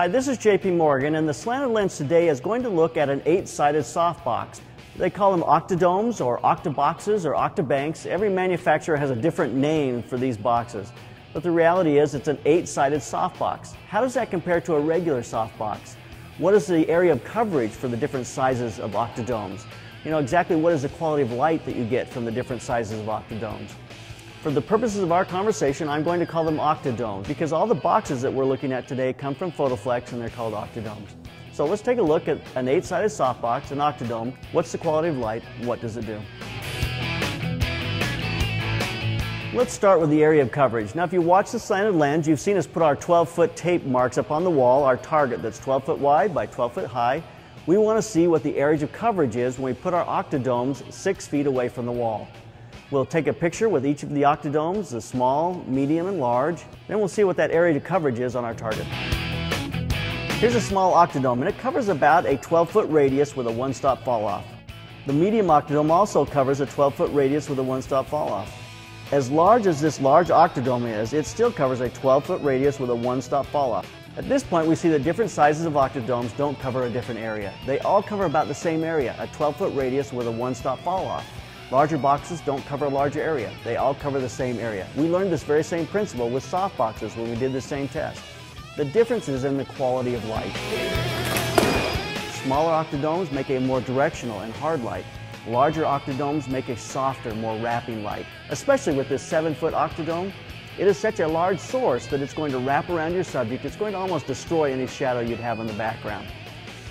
Hi, this is J.P. Morgan, and the Slanted Lens today is going to look at an 8-sided softbox. They call them Octodomes or Octoboxes or Octobanks. Every manufacturer has a different name for these boxes. But the reality is it's an 8-sided softbox. How does that compare to a regular softbox? What is the area of coverage for the different sizes of Octodomes? You know, exactly what is the quality of light that you get from the different sizes of Octodomes? For the purposes of our conversation, I'm going to call them Octodomes because all the boxes that we're looking at today come from Photoflex and they're called Octodomes. So let's take a look at an 8-sided softbox, an Octodome. What's the quality of light? What does it do? Let's start with the area of coverage. Now if you watch the Slanted Lens, you've seen us put our 12-foot tape marks up on the wall, our target that's 12 foot wide by 12 foot high. We want to see what the area of coverage is when we put our Octodomes 6 feet away from the wall. We'll take a picture with each of the Octodomes, the small, medium, and large. Then we'll see what that area of coverage is on our target. Here's a small Octodome, and it covers about a 12-foot radius with a one-stop fall-off. The medium Octodome also covers a 12-foot radius with a one-stop fall-off. As large as this large Octodome is, it still covers a 12-foot radius with a one-stop fall-off. At this point, we see that different sizes of Octodomes don't cover a different area. They all cover about the same area, a 12-foot radius with a one-stop fall-off. Larger boxes don't cover a larger area. They all cover the same area. We learned this very same principle with soft boxes when we did the same test. The difference is in the quality of light. Smaller Octodomes make a more directional and hard light. Larger Octodomes make a softer, more wrapping light. Especially with this 7-foot Octodome, it is such a large source that it's going to wrap around your subject. It's going to almost destroy any shadow you'd have in the background.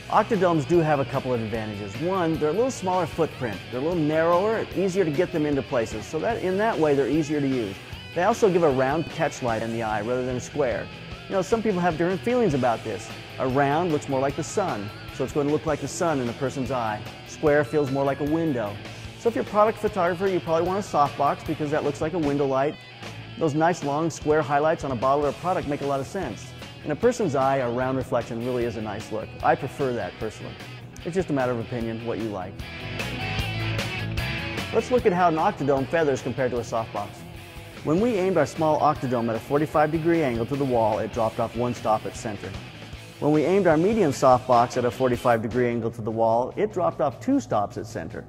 Octodomes do have a couple of advantages. One, they're a little smaller footprint. They're a little narrower and easier to get them into places. So that in that way, they're easier to use. They also give a round catch light in the eye rather than a square. You know, some people have different feelings about this. A round looks more like the sun, so it's going to look like the sun in a person's eye. Square feels more like a window. So if you're a product photographer, you probably want a softbox because that looks like a window light. Those nice long square highlights on a bottle or a product make a lot of sense. In a person's eye, a round reflection really is a nice look. I prefer that personally. It's just a matter of opinion, what you like. Let's look at how an Octodome feathers compared to a softbox. When we aimed our small Octodome at a 45-degree angle to the wall, it dropped off one stop at center. When we aimed our medium softbox at a 45-degree angle to the wall, it dropped off 2 stops at center.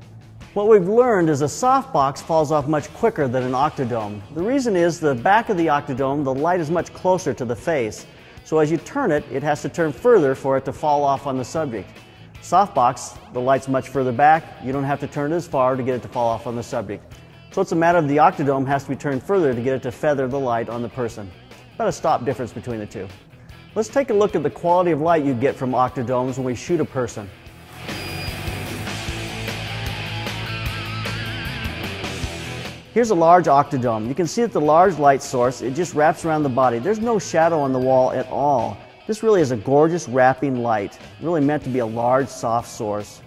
What we've learned is a softbox falls off much quicker than an Octodome. The reason is the back of the Octodome, the light is much closer to the face. So as you turn it, it has to turn further for it to fall off on the subject. Softbox, the light's much further back. You don't have to turn it as far to get it to fall off on the subject. So it's a matter of the Octodome has to be turned further to get it to feather the light on the person. About a stop difference between the two. Let's take a look at the quality of light you get from Octodomes when we shoot a person. Here's a large Octodome. You can see that the large light source, it just wraps around the body. There's no shadow on the wall at all. This really is a gorgeous wrapping light, really meant to be a large, soft source.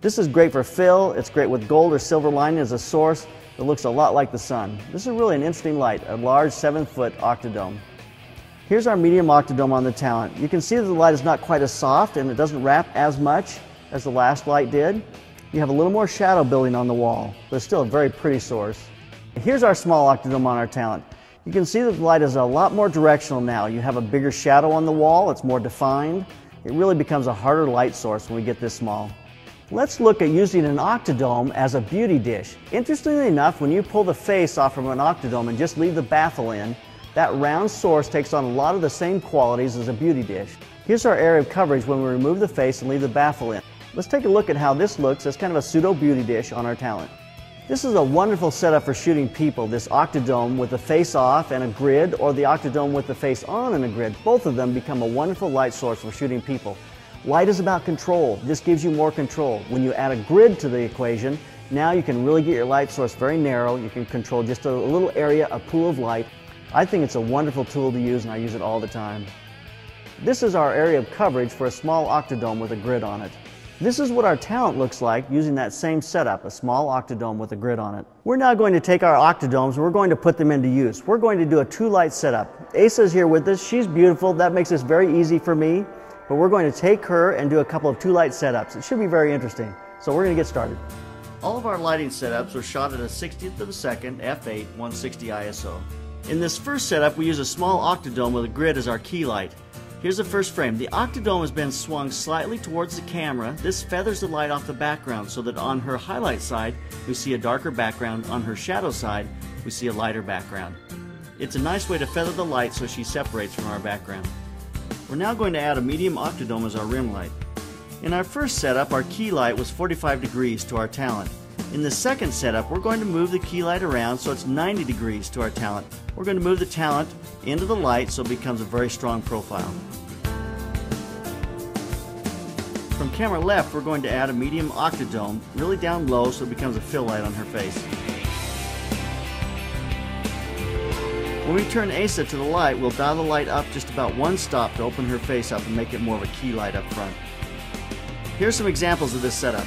This is great for fill. It's great with gold or silver lining as a source that looks a lot like the sun. This is really an interesting light, a large 7-foot Octodome. Here's our medium Octodome on the talent. You can see that the light is not quite as soft and it doesn't wrap as much as the last light did. You have a little more shadow building on the wall, but it's still a very pretty source. Here's our small Octodome on our talent. You can see that the light is a lot more directional now. You have a bigger shadow on the wall, it's more defined. It really becomes a harder light source when we get this small. Let's look at using an Octodome as a beauty dish. Interestingly enough, when you pull the face off from an Octodome and just leave the baffle in, that round source takes on a lot of the same qualities as a beauty dish. Here's our area of coverage when we remove the face and leave the baffle in. Let's take a look at how this looks as kind of a pseudo beauty dish on our talent. This is a wonderful setup for shooting people, this Octodome with the face off and a grid, or the Octodome with the face on and a grid. Both of them become a wonderful light source for shooting people. Light is about control. This gives you more control. When you add a grid to the equation, now you can really get your light source very narrow. You can control just a little area, a pool of light. I think it's a wonderful tool to use and I use it all the time. This is our area of coverage for a small Octodome with a grid on it. This is what our talent looks like using that same setup, a small Octodome with a grid on it. We're now going to take our Octodomes and we're going to put them into use. We're going to do a 2-light setup. Asa is here with us. She's beautiful. That makes this very easy for me. But we're going to take her and do a couple of 2-light setups. It should be very interesting. So we're going to get started. All of our lighting setups are shot at a 60th of a second, f8, 160 ISO. In this first setup, we use a small Octodome with a grid as our key light. Here's the first frame. The Octodome has been swung slightly towards the camera. This feathers the light off the background so that on her highlight side, we see a darker background. On her shadow side, we see a lighter background. It's a nice way to feather the light so she separates from our background. We're now going to add a medium Octodome as our rim light. In our first setup, our key light was 45 degrees to our talent. In the second setup, we're going to move the key light around so it's 90 degrees to our talent. We're going to move the talent into the light so it becomes a very strong profile. From camera left, we're going to add a medium Octodome, really down low so it becomes a fill light on her face. When we turn Asa to the light, we'll dial the light up just about one stop to open her face up and make it more of a key light up front. Here's some examples of this setup.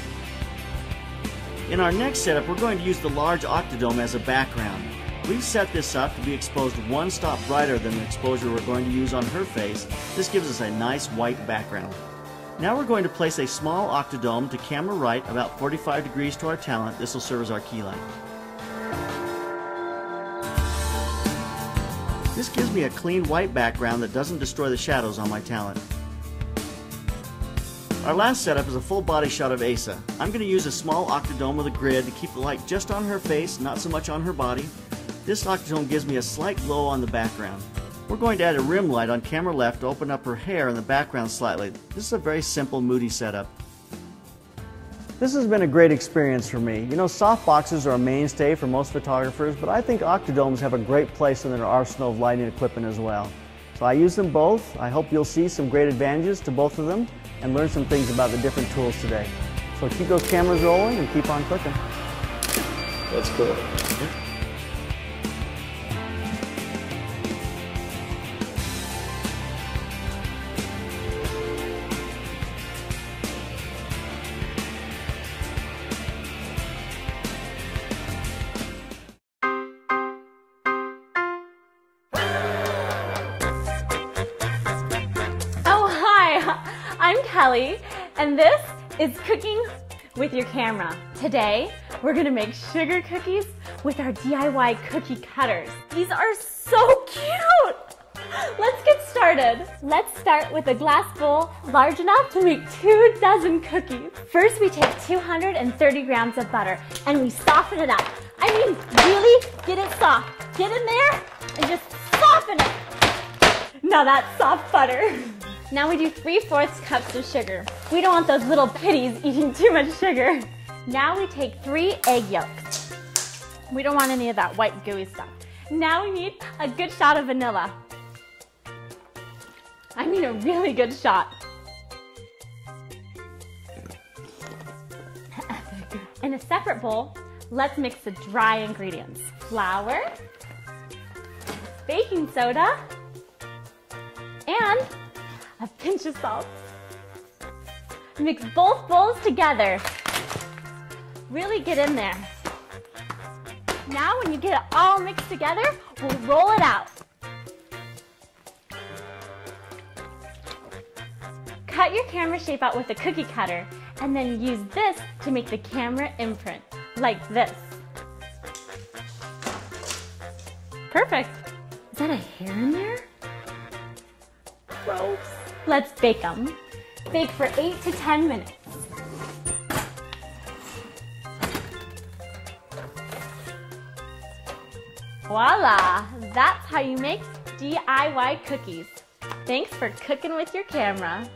In our next setup, we're going to use the large Octodome as a background. We've set this up to be exposed one stop brighter than the exposure we're going to use on her face. This gives us a nice white background. Now we're going to place a small Octodome to camera right, about 45 degrees to our talent. This will serve as our key light. This gives me a clean white background that doesn't destroy the shadows on my talent. Our last setup is a full body shot of Asa. I'm going to use a small Octodome with a grid to keep the light just on her face, not so much on her body. This Octodome gives me a slight glow on the background. We're going to add a rim light on camera left to open up her hair in the background slightly. This is a very simple, moody setup. This has been a great experience for me. You know, softboxes are a mainstay for most photographers, but I think Octodomes have a great place in their arsenal of lighting equipment as well. So I use them both. I hope you'll see some great advantages to both of them and learn some things about the different tools today. So keep those cameras rolling and keep on clicking. That's cool. Yeah. I'm Kelly, and this is Cooking with Your Camera. Today, we're gonna make sugar cookies with our DIY cookie cutters. These are so cute! Let's get started. Let's start with a glass bowl large enough to make 24 cookies. First, we take 230 grams of butter, and we soften it up. I mean, really get it soft. Get in there and just soften it. Now that's soft butter. Now we do 3/4 cups of sugar. We don't want those little pitties eating too much sugar. Now we take 3 egg yolks. We don't want any of that white gooey stuff. Now we need a good shot of vanilla. I mean a really good shot. In a separate bowl, let's mix the dry ingredients. Flour, baking soda, and a pinch of salt. Mix both bowls together. Really get in there. Now when you get it all mixed together, we'll roll it out. Cut your camera shape out with a cookie cutter and then use this to make the camera imprint, like this. Perfect. Is that a hair in there? Gross. Let's bake them. Bake for 8 to 10 minutes. Voila! That's how you make DIY cookies. Thanks for cooking with your camera.